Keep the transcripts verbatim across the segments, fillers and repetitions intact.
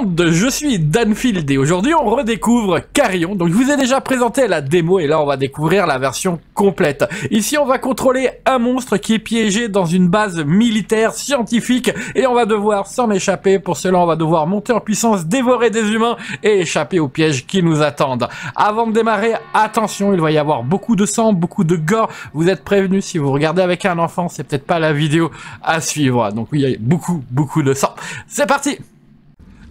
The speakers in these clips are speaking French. monde, je suis Danfield et aujourd'hui on redécouvre Carrion. Donc je vous ai déjà présenté la démo et là on va découvrir la version complète. Ici on va contrôler un monstre qui est piégé dans une base militaire scientifique et on va devoir s'en échapper. Pour cela on va devoir monter en puissance, dévorer des humains et échapper aux pièges qui nous attendent. Avant de démarrer, attention, il va y avoir beaucoup de sang, beaucoup de gore. Vous êtes prévenus, si vous regardez avec un enfant, c'est peut-être pas la vidéo à suivre. Donc oui, il y a beaucoup beaucoup de sang. C'est parti!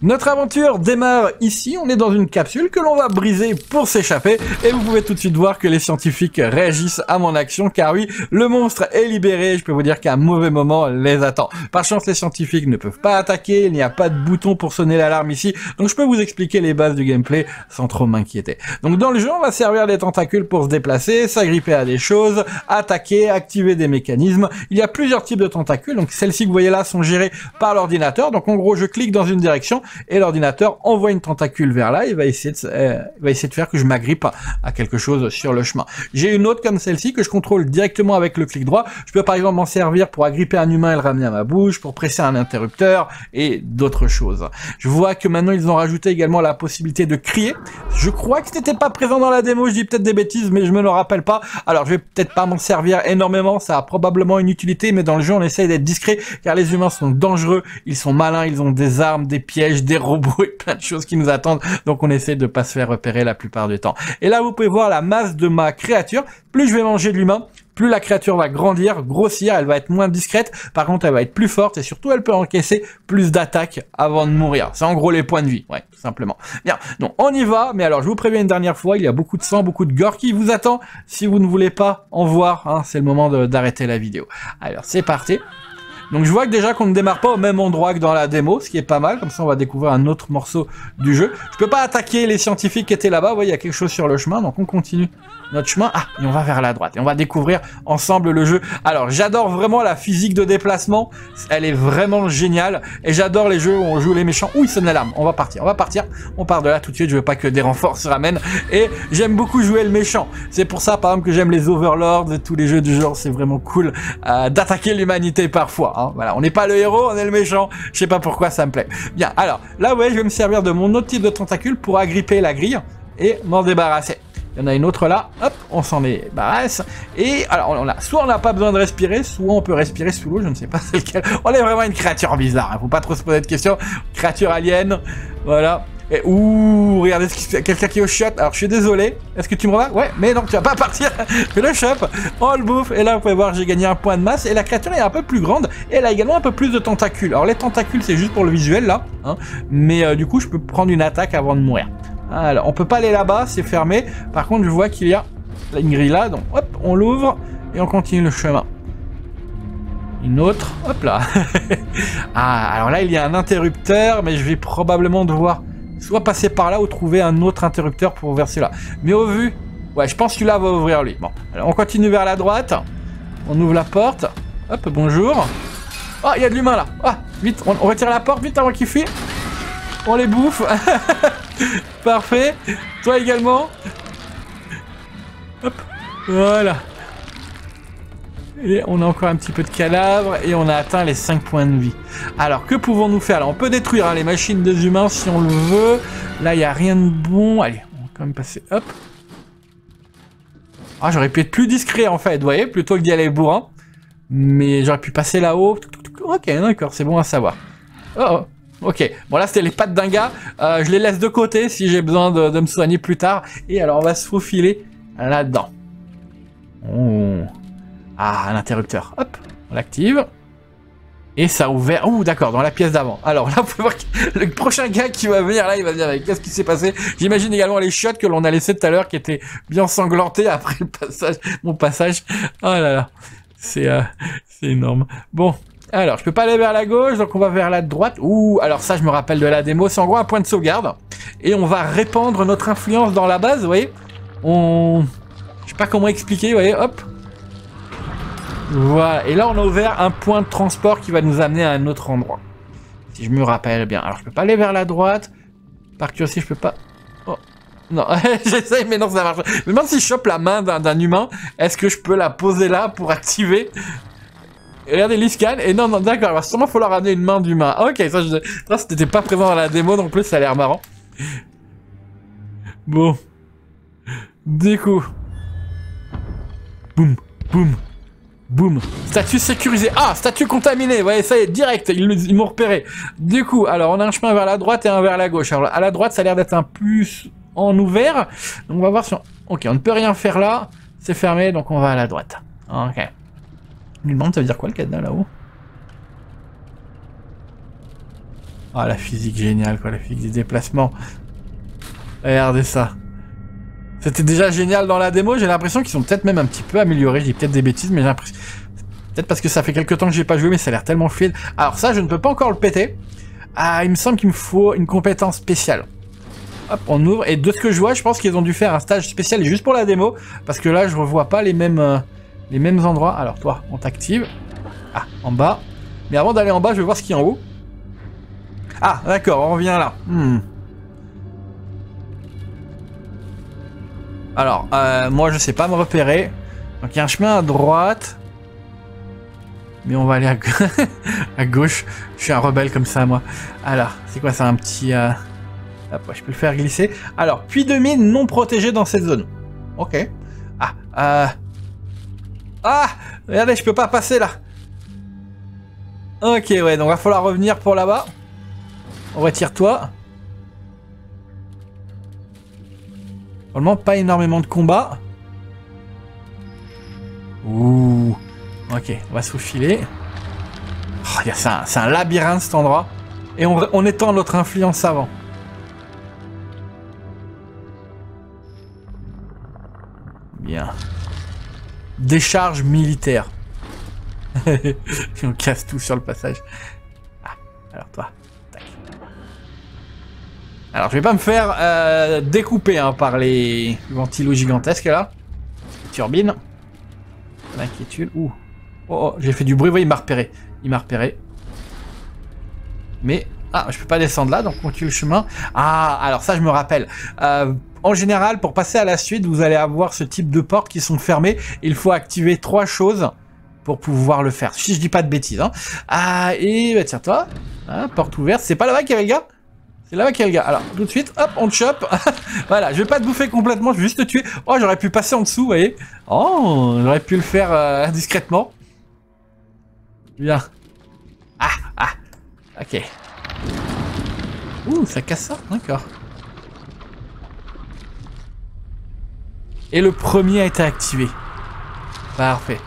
Notre aventure démarre ici, on est dans une capsule que l'on va briser pour s'échapper et vous pouvez tout de suite voir que les scientifiques réagissent à mon action car oui, le monstre est libéré, je peux vous dire qu'un mauvais moment les attend. Par chance, les scientifiques ne peuvent pas attaquer, il n'y a pas de bouton pour sonner l'alarme ici, donc je peux vous expliquer les bases du gameplay sans trop m'inquiéter. Donc dans le jeu, on va servir des tentacules pour se déplacer, s'agripper à des choses, attaquer, activer des mécanismes. Il y a plusieurs types de tentacules, donc celles-ci que vous voyez là sont gérées par l'ordinateur, donc en gros je clique dans une direction et l'ordinateur envoie une tentacule vers là, il va essayer de, euh, il va essayer de faire que je m'agrippe à, à quelque chose sur le chemin. J'ai une autre comme celle-ci que je contrôle directement avec le clic droit. Je peux par exemple m'en servir pour agripper un humain et le ramener à ma bouche, pour presser un interrupteur et d'autres choses. Je vois que maintenant ils ont rajouté également la possibilité de crier. Je crois que ce n'était pas présent dans la démo, je dis peut-être des bêtises mais je me le rappelle pas. Alors je vais peut-être pas m'en servir énormément, ça a probablement une utilité, mais dans le jeu on essaye d'être discret car les humains sont dangereux, ils sont malins, ils ont des armes, des pièges, des robots et plein de choses qui nous attendent, donc on essaie de pas se faire repérer la plupart du temps. Et là vous pouvez voir la masse de ma créature, plus je vais manger de l'humain, plus la créature va grandir, grossir, elle va être moins discrète, par contre elle va être plus forte et surtout elle peut encaisser plus d'attaques avant de mourir. C'est en gros les points de vie, ouais, tout simplement. Bien, donc on y va, mais alors je vous préviens une dernière fois, il y a beaucoup de sang, beaucoup de gore qui vous attend. Si vous ne voulez pas en voir, hein, c'est le moment d'arrêter la vidéo. Alors c'est parti. Donc je vois que déjà qu'on ne démarre pas au même endroit que dans la démo, ce qui est pas mal, comme ça on va découvrir un autre morceau du jeu. Je peux pas attaquer les scientifiques qui étaient là-bas, vous voyez, il y a quelque chose sur le chemin, donc on continue notre chemin. Ah, et on va vers la droite, et on va découvrir ensemble le jeu. Alors j'adore vraiment la physique de déplacement, elle est vraiment géniale, et j'adore les jeux où on joue les méchants. Ouh, il sonne l'alarme, on va partir, on va partir, on part de là tout de suite, je veux pas que des renforts se ramènent, et j'aime beaucoup jouer le méchant. C'est pour ça par exemple que j'aime les Overlords et tous les jeux du genre, c'est vraiment cool euh, d'attaquer l'humanité parfois. Hein, voilà, on n'est pas le héros, on est le méchant. Je sais pas pourquoi ça me plaît. Bien, alors là ouais, je vais me servir de mon autre type de tentacule pour agripper la grille et m'en débarrasser. Il y en a une autre là, hop, on s'en débarrasse. Et alors, on a, soit on n'a pas besoin de respirer, soit on peut respirer sous l'eau, je ne sais pas lequel. On est vraiment une créature bizarre, hein, faut pas trop se poser de questions. Créature alien, voilà. Et ouh, regardez ce qui se passe, quelqu'un qui est au chiotte. Alors je suis désolé, est-ce que tu me revois? Ouais, mais non, tu vas pas partir. Je le chope, on le bouffe. Et là vous pouvez voir, j'ai gagné un point de masse. Et la créature est un peu plus grande, et elle a également un peu plus de tentacules. Alors les tentacules c'est juste pour le visuel là, hein. Mais euh, du coup je peux prendre une attaque avant de mourir. Alors on peut pas aller là-bas, c'est fermé. Par contre je vois qu'il y a une grille là, donc hop, on l'ouvre et on continue le chemin. Une autre, hop là. Ah, alors là il y a un interrupteur, mais je vais probablement devoir soit passer par là ou trouver un autre interrupteur pour verser là. Mais au vu... Ouais, je pense que celui-là va ouvrir lui. Bon, alors on continue vers la droite. On ouvre la porte. Hop, bonjour. Oh, il y a de l'humain là. Ah, oh, vite, on, on retire la porte, vite avant qu'il fuit. On les bouffe. Parfait. Toi également. Hop, voilà. Et on a encore un petit peu de cadavres et on a atteint les cinq points de vie. Alors que pouvons-nous faire? Alors on peut détruire hein, les machines des humains si on le veut. Là il n'y a rien de bon. Allez, on va quand même passer. Hop. Ah, j'aurais pu être plus discret en fait, vous voyez, plutôt que d'y aller bourrin. Mais j'aurais pu passer là-haut. Ok, d'accord, c'est bon à savoir. Oh, ok. Bon là c'était les pattes d'un gars. Euh, je les laisse de côté si j'ai besoin de, de me soigner plus tard. Et alors on va se faufiler là-dedans. Oh. Ah, l'interrupteur. Hop, on l'active. Et ça a ouvert... Ouh, d'accord, dans la pièce d'avant. Alors là, vous pouvez voir que le prochain gars qui va venir, là, il va venir avec... Qu'est-ce qui s'est passé? J'imagine également les chiottes que l'on a laissées tout à l'heure, qui étaient bien sanglantées après le passage... Mon passage. Oh là là. C'est euh, c'est énorme. Bon. Alors, je peux pas aller vers la gauche, donc on va vers la droite. Ouh, alors ça, je me rappelle de la démo. C'est en gros un point de sauvegarde. Et on va répandre notre influence dans la base, vous voyez. On... Je sais pas comment expliquer, vous voyez, hop. Voilà, et là on a ouvert un point de transport qui va nous amener à un autre endroit. Si je me rappelle bien. Alors je peux pas aller vers la droite. Par curiosité, je peux pas... Oh. Non, j'essaye, mais non, ça marche pas. Mais même si je chope la main d'un humain, est-ce que je peux la poser là pour activer? Regardez, il scanne. Et non, non, d'accord. Il va sûrement falloir ramener une main d'humain. Ok, ça, je... ça c'était pas présent dans la démo non plus. Ça a l'air marrant. Bon. Du coup. Boum, boum, boum. Statue sécurisée. Ah, statue contaminée. Vous voyez, ça y est, direct. Ils, ils m'ont repéré. Du coup, alors, on a un chemin vers la droite et un vers la gauche. Alors, à la droite, ça a l'air d'être un plus en ouvert. Donc, on va voir si on... Ok, on ne peut rien faire là. C'est fermé, donc on va à la droite. Ok. Je me demande, ça veut dire quoi le cadenas là-haut? Ah, la physique géniale, quoi, la physique des déplacements. Regardez ça. C'était déjà génial dans la démo, j'ai l'impression qu'ils sont peut-être même un petit peu améliorés. Je dis peut-être des bêtises, mais j'ai l'impression... Peut-être parce que ça fait quelques temps que j'ai pas joué, mais ça a l'air tellement fluide. Alors ça, je ne peux pas encore le péter. Ah, il me semble qu'il me faut une compétence spéciale. Hop, on ouvre. Et de ce que je vois, je pense qu'ils ont dû faire un stage spécial juste pour la démo. Parce que là, je revois pas les mêmes... Euh... Les mêmes endroits. Alors toi, on t'active. Ah, en bas. Mais avant d'aller en bas, je vais voir ce qu'il y a en haut. Ah, d'accord, on revient là. Hmm. Alors, euh, moi, je sais pas me repérer. Donc, il y a un chemin à droite. Mais on va aller à, à gauche. Je suis un rebelle comme ça, moi. Alors, c'est quoi ça, un petit... Euh... Hop, ouais, je peux le faire glisser. Alors, puits de mine non protégé dans cette zone. Ok. Ah, euh... Ah, regardez, je peux pas passer là. Ok, ouais, donc va falloir revenir pour là-bas. Retire-toi. Normalement, pas énormément de combats. Ouh. Ok, on va se faufiler. Oh, c'est un, un labyrinthe cet endroit. Et on, on étend notre influence avant. Bien. Décharge militaire. Et on casse tout sur le passage. Ah, alors toi. Tac. Alors je vais pas me faire euh, découper hein, par les ventilos gigantesques là. Turbine. L'inquiétude. Ouh. Oh, oh j'ai fait du bruit. Ouais, il m'a repéré. Il m'a repéré. Mais... Ah, je peux pas descendre là, donc on continue le chemin. Ah, alors ça je me rappelle. Euh, en général, pour passer à la suite, vous allez avoir ce type de portes qui sont fermées. Il faut activer trois choses pour pouvoir le faire. Si je dis pas de bêtises. Hein. Ah, et bah, tiens-toi. Hein, porte ouverte. C'est pas là-bas qu'il y avait le gars? C'est là-bas qu'il y avait le gars. Alors, tout de suite, hop, on te chope. Voilà, je vais pas te bouffer complètement, je vais juste te tuer. Oh, j'aurais pu passer en dessous, vous voyez. Oh, j'aurais pu le faire euh, discrètement. Bien. Ah, ah, ok. Ouh, ça casse ça, d'accord. Et le premier a été activé. Parfait.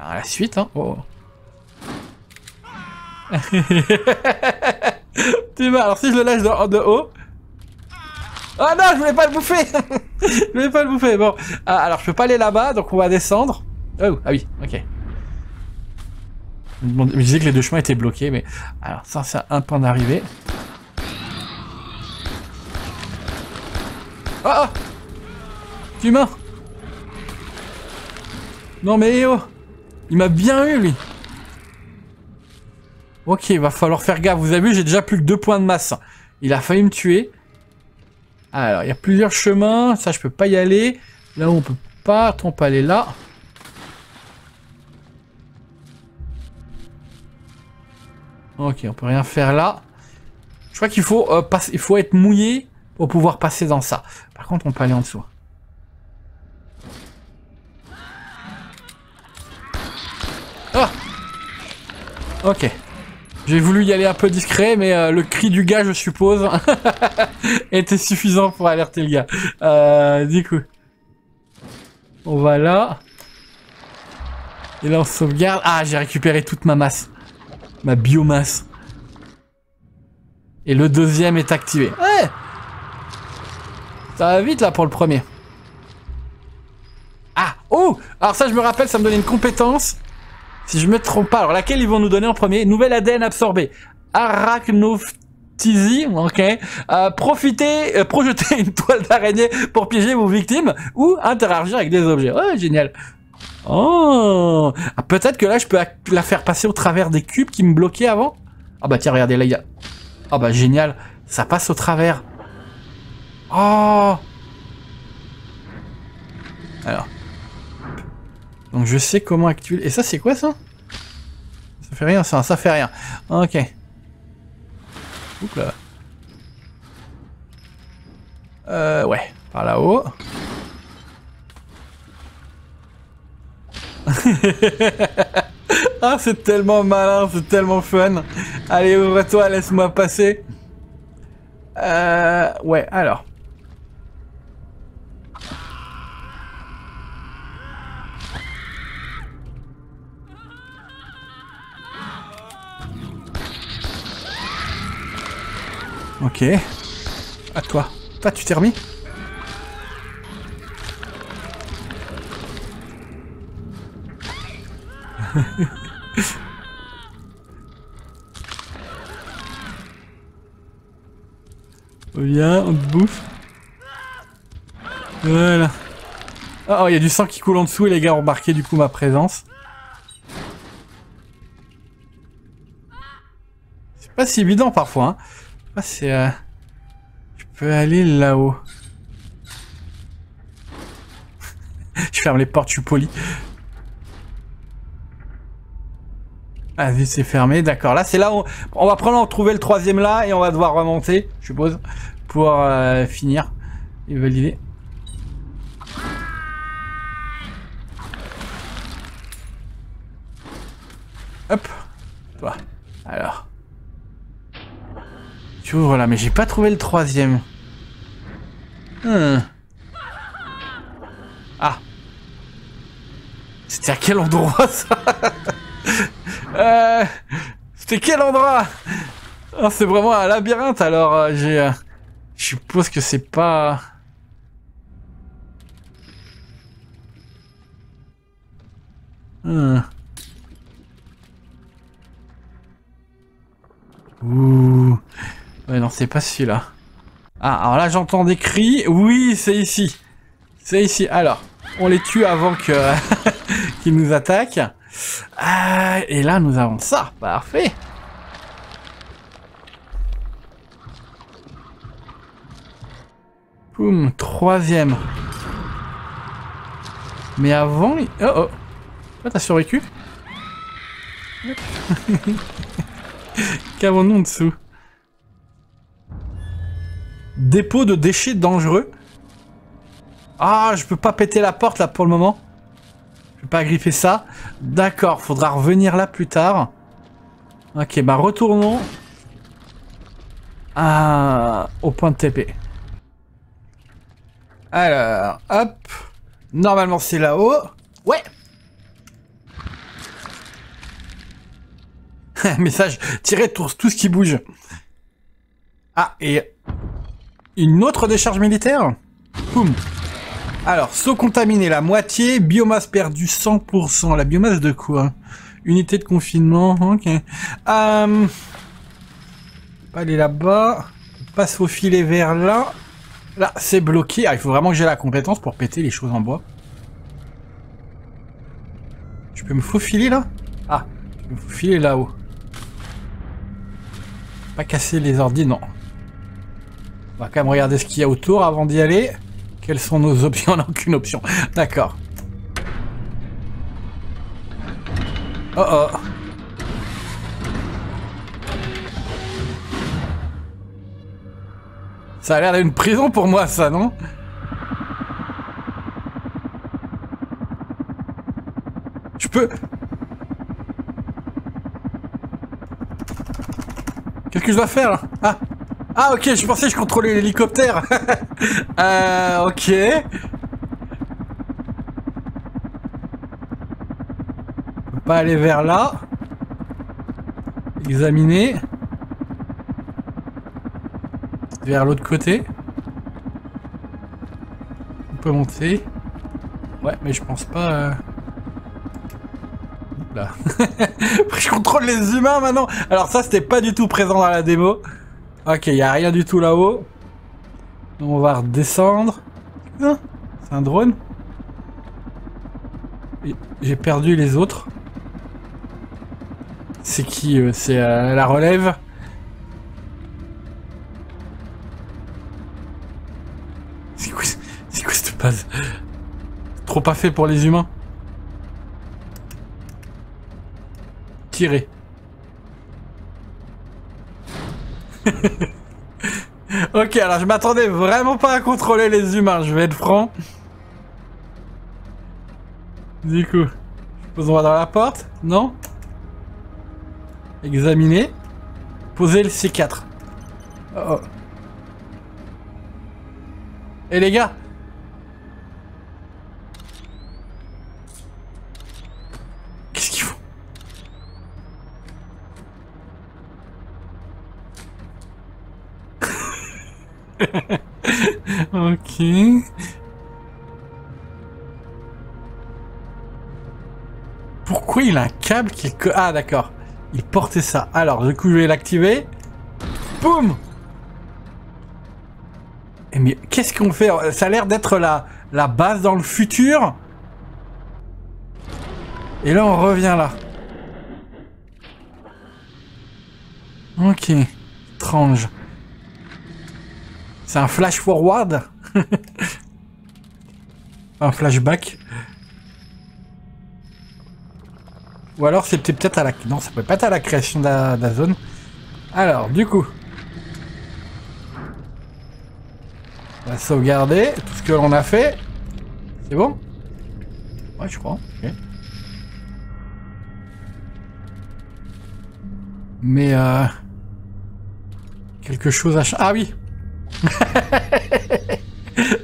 Alors la suite, hein. Oh. Tu vois, alors si je le lâche de, de haut... Oh non, je voulais pas le bouffer. Je voulais pas le bouffer, bon. Ah, alors je peux pas aller là-bas, donc on va descendre. Oh, ah oui, ok. Je me disais que les deux chemins étaient bloqués, mais... Alors ça, c'est un point d'arrivée. Oh, oh, tu meurs. Non mais oh, il m'a bien eu lui. Ok, il va falloir faire gaffe. Vous avez vu, j'ai déjà plus que deux points de masse. Il a failli me tuer. Alors, il y a plusieurs chemins. Ça, je peux pas y aller. Là où on peut pas, on peut aller là. Ok, on peut rien faire là. Je crois qu'il faut, euh, passer, il faut être mouillé pour pouvoir passer dans ça. Par contre, on peut aller en dessous. Ah! Ok. J'ai voulu y aller un peu discret, mais euh, le cri du gars, je suppose, était suffisant pour alerter le gars. Euh, du coup, on va là. Et là, on sauvegarde. Ah, j'ai récupéré toute ma masse. Ma biomasse. Et le deuxième est activé. Ouais. Ça va vite là pour le premier. Ah. Oh. Alors ça je me rappelle, ça me donnait une compétence. Si je me trompe pas. Alors laquelle ils vont nous donner en premier? Nouvelle A D N absorbée. Arachnophtysie. Ok. euh, Profitez, euh, projetez une toile d'araignée pour piéger vos victimes. Ou interagir avec des objets. Ouais, génial. Oh, ah, peut-être que là je peux la faire passer au travers des cubes qui me bloquaient avant. Ah bah tiens, regardez là il y a... Ah bah génial, ça passe au travers. Oh. Alors. Donc je sais comment activer... Et ça c'est quoi ça? Ça fait rien ça, ça fait rien. Ok. Oups là. Euh ouais, par là-haut. Ah c'est tellement malin, c'est tellement fun. Allez ouvre-toi, laisse-moi passer. Euh ouais, alors. Ok. À toi. Toi, tu t'es remis? Viens, on te bouffe. Voilà. Oh, il y a du sang qui coule en dessous et les gars ont remarqué du coup ma présence. C'est pas si évident parfois, hein. Ah, c'est... Euh... Je peux aller là-haut. Je ferme les portes, je suis poli. Ah, vite, c'est fermé. D'accord, là, c'est là où... On va prendre, on va trouver le troisième là, et on va devoir remonter, je suppose, pour euh, finir et valider. Hop. Toi. Alors... J'ouvre là, mais j'ai pas trouvé le troisième. Hmm. Ah. C'était à quel endroit ça? euh, C'était quel endroit? Oh, c'est vraiment un labyrinthe alors. Euh, j'ai. Euh, je suppose que c'est pas. Hmm. Ouh. Ouais, non, c'est pas celui-là. Ah, alors là, j'entends des cris. Oui, c'est ici. C'est ici. Alors, on les tue avant que qu'ils nous attaquent. Ah, et là, nous avons ça. Parfait. Poum, troisième. Mais avant... Oh, oh. Toi, t'as survécu? Qu'avons-nous en dessous? Dépôt de déchets dangereux. Ah, je peux pas péter la porte là pour le moment. Je peux pas griffer ça. D'accord, faudra revenir là plus tard. Ok, bah retournons à... au point de T P. Alors, hop. Normalement c'est là-haut. Ouais. Message, tirez tout, tout ce qui bouge. Ah, et... Une autre décharge militaire. Poum. Alors, seau contaminé, la moitié. Biomasse perdue, cent pour cent. La biomasse de quoi? Unité de confinement, ok. Euh... Allez là-bas. Passe au filet vers là. Là, c'est bloqué. Ah, il faut vraiment que j'ai la compétence pour péter les choses en bois. Je peux me faufiler là? Ah, je peux me faufiler là-haut. Pas casser les ordi, non. On va quand même regarder ce qu'il y a autour avant d'y aller. Quelles sont nos options? On n'a aucune option. D'accord. Oh oh. Ça a l'air d'une prison pour moi, ça, non? Je peux... Qu'est-ce que je dois faire, là? Ah. Ah ok, je pensais que je contrôlais l'hélicoptère. euh, ok. On peut pas aller vers là. Examiner. Vers l'autre côté. On peut monter. Ouais, mais je pense pas... Euh... Là. Je contrôle les humains maintenant. Alors ça, c'était pas du tout présent dans la démo. Ok, il n'y a rien du tout là-haut. Donc on va redescendre. Hein, c'est un drone. J'ai perdu les autres. C'est qui euh, c'est euh, la relève. C'est quoi, c'est quoi cette base? Trop pas fait pour les humains. tirer. Ok, alors je m'attendais vraiment pas à contrôler les humains, je vais être franc. Du coup, posons-la dans la porte, non? Examiner. Poser le C quatre. Oh oh. Eh les gars! Qu'est-ce qu'ils font? Ok. Pourquoi il a un câble qui... Ah d'accord. Il portait ça. Alors du coup je vais l'activer. Boum! Et mais qu'est-ce qu'on fait? Ça a l'air d'être la, la base dans le futur. Et là on revient là. Ok. Étrange. C'est un flash forward. Un flashback. Ou alors c'était peut-être à la... Non, ça peut pas être à la création de la, de la zone. Alors, du coup... On va sauvegarder tout ce que l'on a fait. C'est bon? Ouais, je crois. Okay. Mais... Euh... Quelque chose à... Ah oui.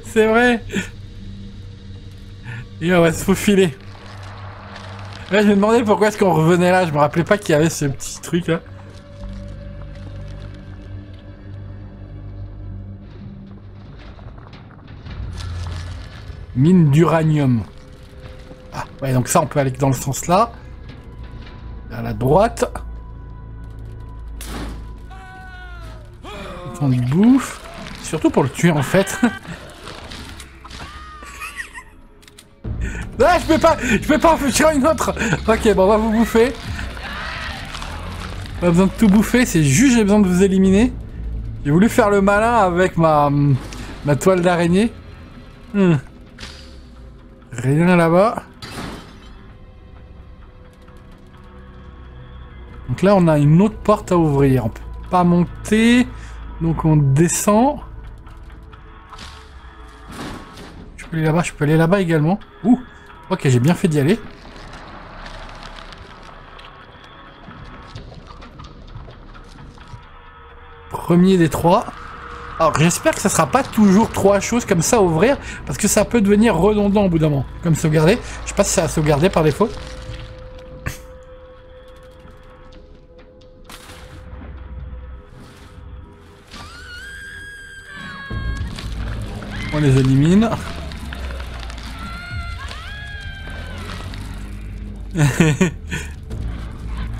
C'est vrai. Et on va se faufiler. Ouais, je me demandais pourquoi est-ce qu'on revenait là, je me rappelais pas qu'il y avait ce petit truc là. Mine d'uranium. Ah, ouais, donc ça on peut aller dans le sens là. À la droite. On lui bouffe. Surtout pour le tuer en fait. Ah, je peux pas, je peux pas en faire une autre. Ok, bon, on va vous bouffer. Pas besoin de tout bouffer, c'est juste j'ai besoin de vous éliminer. J'ai voulu faire le malin avec ma, ma toile d'araignée. Hmm. Rien là-bas. Donc là, on a une autre porte à ouvrir. On peut pas monter, donc on descend. Je peux aller là-bas, je peux aller là-bas également. Ouh. Ok, j'ai bien fait d'y aller. Premier des trois. Alors j'espère que ça sera pas toujours trois choses comme ça à ouvrir, parce que ça peut devenir redondant au bout d'un moment. Comme sauvegarder. Je sais pas si ça a sauvegardé par défaut. On les élimine.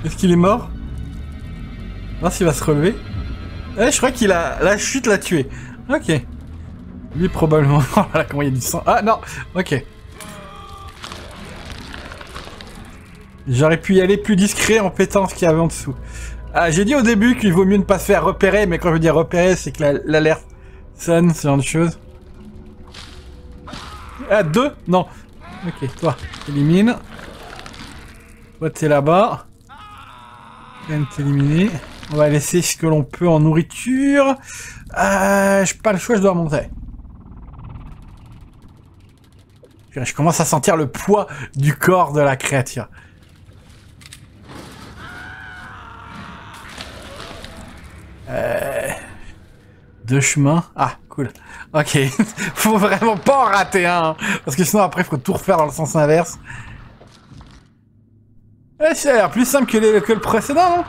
Est-ce qu'il est mort? Non, s'il va se relever. Eh, je crois qu'il a... La chute l'a tué. Ok. Lui, probablement... Oh là là, comment il y a du sang. Ah, non. Ok. J'aurais pu y aller plus discret en pétant ce qu'il y avait en dessous. Ah, j'ai dit au début qu'il vaut mieux ne pas se faire repérer, mais quand je dis repérer, c'est que l'alerte sonne, ce genre de choses. Ah, deux? Non. Ok, toi, élimine. Toi, t'es là-bas. Viens de t'éliminer. On va laisser ce que l'on peut en nourriture. Euh, j'ai pas le choix, je dois monter. Je commence à sentir le poids du corps de la créature. Euh, deux chemins. Ah, cool. Ok. Faut vraiment pas en rater un, hein, parce que sinon après, faut tout refaire dans le sens inverse. Eh, ça a l'air plus simple que, les, que le précédent, non?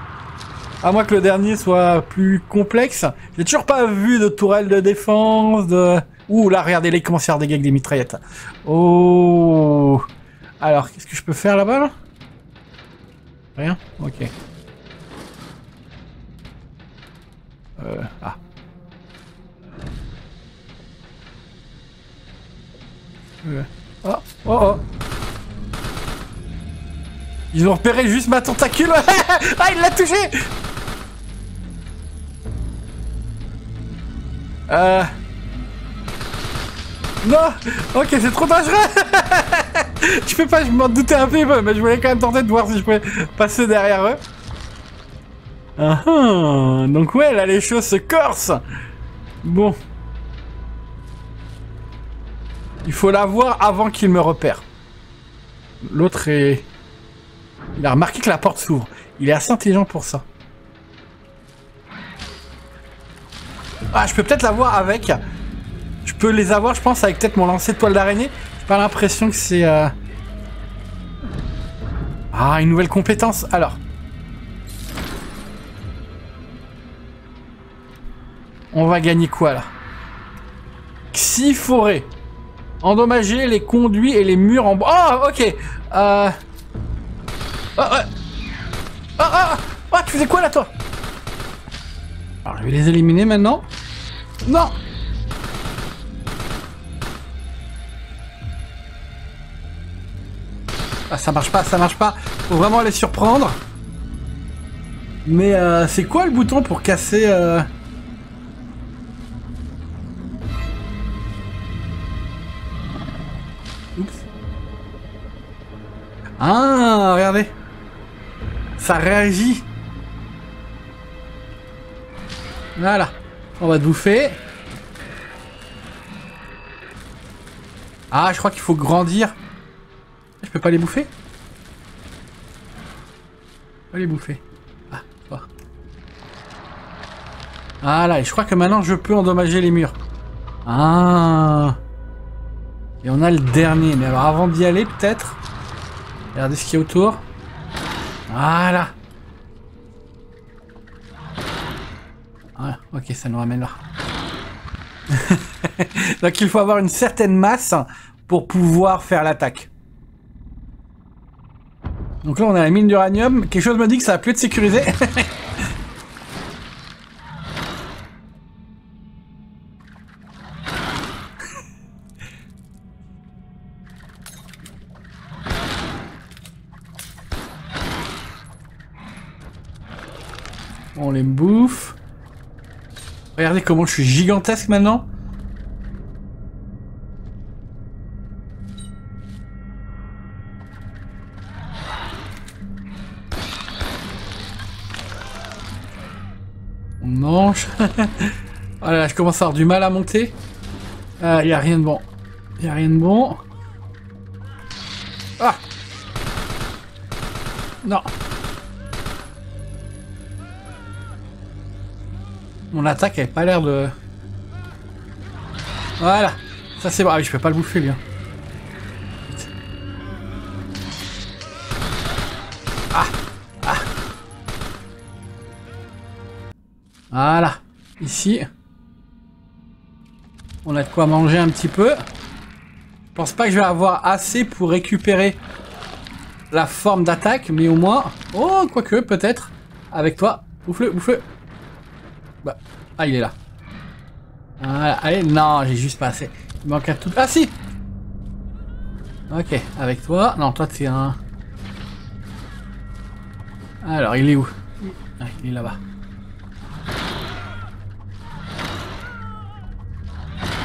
À moins que le dernier soit plus complexe. J'ai toujours pas vu de tourelle de défense, de... Ouh là, regardez-les comment se faire des gars avec des mitraillettes. Oh. Alors, qu'est-ce que je peux faire là-bas, là? Rien? Ok. Euh... Ah. Euh... Oh, oh, oh. Ils ont repéré juste ma tentacule. Ah, il l'a touché. Euh... Non. Ok, c'est trop dangereux. Je peux pas, je m'en doutais un peu, mais je voulais quand même tenter de voir si je pouvais passer derrière eux. Ah, ah. Donc ouais, là les choses se corsent. Bon. Il faut la voir avant qu'il me repère. L'autre est... Il a remarqué que la porte s'ouvre. Il est assez intelligent pour ça. Ah, je peux peut-être la voir avec... Je peux les avoir, je pense, avec peut-être mon lancer de toile d'araignée. J'ai pas l'impression que c'est... Euh... Ah, une nouvelle compétence. Alors. On va gagner quoi, là? Xiforé. Endommager les conduits et les murs en bois. Oh, ok. Euh... Oh, oh. Oh, oh, oh, tu faisais quoi, là, toi? Alors, je vais les éliminer, maintenant. Non. Ah, ça marche pas, ça marche pas. Faut vraiment les surprendre. Mais, euh, c'est quoi, le bouton pour casser... Euh... Ah, regardez. Ça réagit. Voilà. On va te bouffer. Ah, je crois qu'il faut grandir. Je peux pas les bouffer? Je peux les bouffer. Ah, voir. Ah là, et je crois que maintenant je peux endommager les murs. Ah. Et on a le dernier. Mais alors avant d'y aller, peut-être... Regardez ce qu'il y a autour. Voilà. Voilà. Ok, ça nous ramène là. Donc il faut avoir une certaine masse pour pouvoir faire l'attaque. Donc là on a la mine d'uranium. Quelque chose me dit que ça va plus être sécurisé. On les bouffe. Regardez comment je suis gigantesque maintenant. On mange. Oh là là, je commence à avoir du mal à monter. Euh, y a rien de bon. Y a rien de bon. Ah! Non. Mon attaque avait pas l'air de... Voilà. Ça c'est bon. Ah oui, je peux pas le bouffer lui. Hein. Ah. Ah. Voilà. Ici. On a de quoi manger un petit peu. Je pense pas que je vais avoir assez pour récupérer la forme d'attaque. Mais au moins... Oh, quoique, peut-être. Avec toi. Bouffe-le, bouffe-le. Bah. Ah, il est là. Voilà. Allez, non, j'ai juste pas assez. Il manque un tout. Ah, si. Ok, avec toi. Non, toi, t'es un... Alors, il est où? Ah, il est là-bas.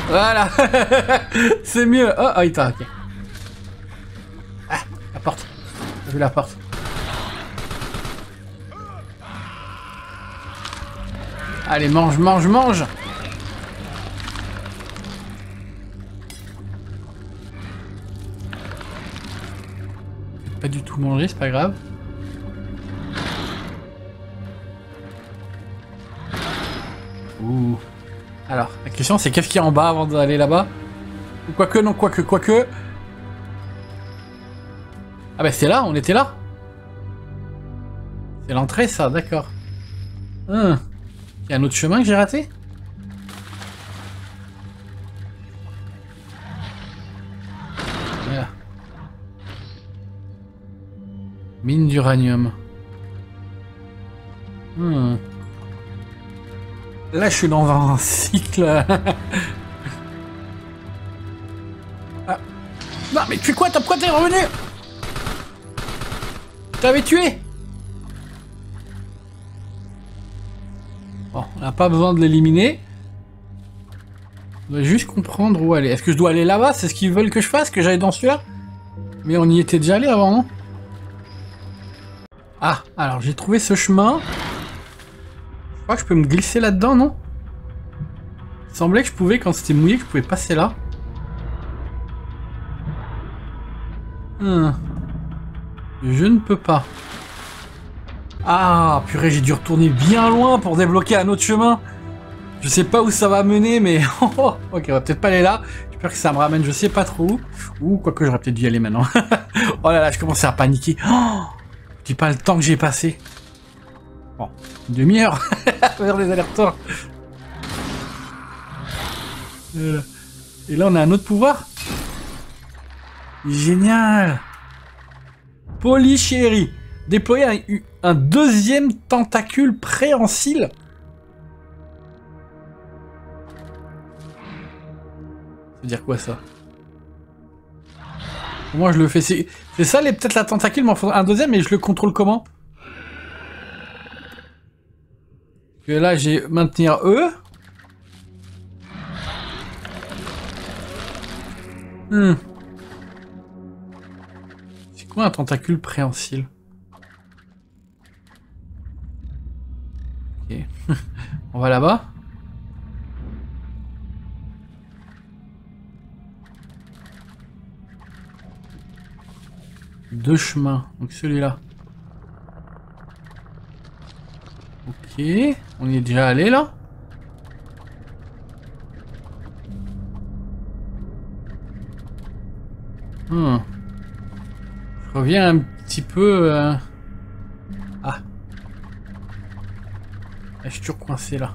Voilà. C'est mieux. Oh, oh, il t'a... Ok. Ah, la porte. J'ai vu la porte. Allez, mange, mange, mange. Pas du tout manger, c'est pas grave. Ouh. Alors, la question c'est qu'est-ce qu'il y a en bas avant d'aller là-bas? Ou quoique, non, quoique, quoique. Ah bah c'est là, on était là. C'est l'entrée ça, d'accord. Hum. Il y a un autre chemin que j'ai raté? Voilà. Mine d'uranium. Hmm. Là, je suis dans un cycle. Ah. Non, mais tu fais quoi? T'as pourquoi t'es revenu? T'avais tué? Bon, on n'a pas besoin de l'éliminer. On doit juste comprendre où aller. Est-ce que je dois aller là-bas? C'est ce qu'ils veulent que je fasse? Que j'aille dans celui-là? Mais on y était déjà allé avant, non? Ah, alors j'ai trouvé ce chemin. Je crois que je peux me glisser là-dedans, non? Il semblait que je pouvais, quand c'était mouillé, que je pouvais passer là. Hum. Je ne peux pas. Ah, purée, j'ai dû retourner bien loin pour débloquer un autre chemin. Je sais pas où ça va mener, mais... ok, on va peut-être pas aller là. J'espère que ça me ramène, je sais pas trop où. Ou quoique j'aurais peut-être dû y aller maintenant. Oh là là, je commençais à paniquer. Oh, je dis pas le temps que j'ai passé. Bon, une demi-heure. Vers les allers-retours. Euh, et là, on a un autre pouvoir. Génial. Polichérie. Déployer un, un deuxième tentacule préhensile. Ça veut dire quoi ça? Moi je le fais. C'est ça, peut-être la tentacule, m'en faudra un deuxième, mais je le contrôle comment? Et là j'ai maintenir E. Hmm. C'est quoi un tentacule préhensile? On va là-bas. Deux chemins. Donc celui-là. Ok. On y est déjà allé là. Hmm. Je reviens un petit peu... Euh... Ah. Je suis toujours coincé là.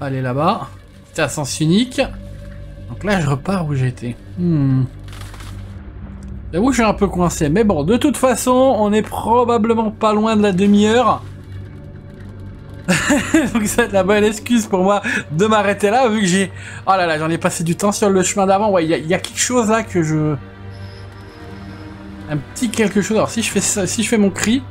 Aller là-bas. C'était à sens unique. Donc là, je repars où j'étais. Hmm. J'avoue, je suis un peu coincé. Mais bon, de toute façon, on est probablement pas loin de la demi-heure. Donc ça va être la bonne excuse pour moi de m'arrêter là, vu que j'ai... Oh là là, j'en ai passé du temps sur le chemin d'avant. Ouais, il y, y a quelque chose là que je... Un petit quelque chose. Alors si je fais ça, si je fais mon cri,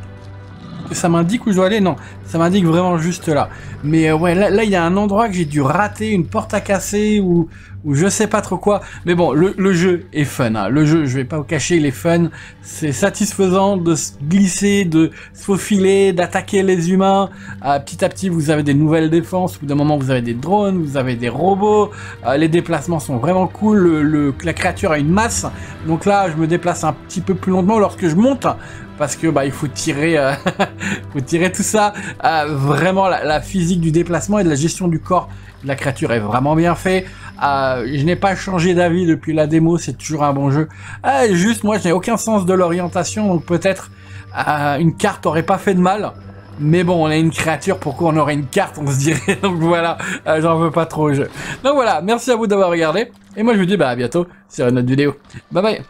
que ça m'indique où je dois aller? Non, ça m'indique vraiment juste là. Mais euh, ouais, là il y a un endroit que j'ai dû rater, une porte à casser ou, ou je sais pas trop quoi. Mais bon, le, le jeu est fun. Hein. Le jeu, je vais pas vous cacher, il est fun. C'est satisfaisant de se glisser, de se faufiler, d'attaquer les humains. Euh, petit à petit, vous avez des nouvelles défenses. Au bout d'un moment, vous avez des drones, vous avez des robots. Euh, les déplacements sont vraiment cool. Le, le, la créature a une masse. Donc là, je me déplace un petit peu plus lentement lorsque je monte. Parce que bah il faut tirer, euh, faut tirer tout ça. Euh, vraiment la, la physique du déplacement et de la gestion du corps de la créature est vraiment bien fait. Euh, je n'ai pas changé d'avis depuis la démo, c'est toujours un bon jeu. Euh, juste moi je n'ai aucun sens de l'orientation, donc peut-être euh, une carte aurait pas fait de mal. Mais bon, on a une créature, pourquoi on aurait une carte, on se dirait. Donc voilà, euh, j'en veux pas trop au jeu. Donc voilà, merci à vous d'avoir regardé. Et moi je vous dis bah à bientôt sur une autre vidéo. Bye bye.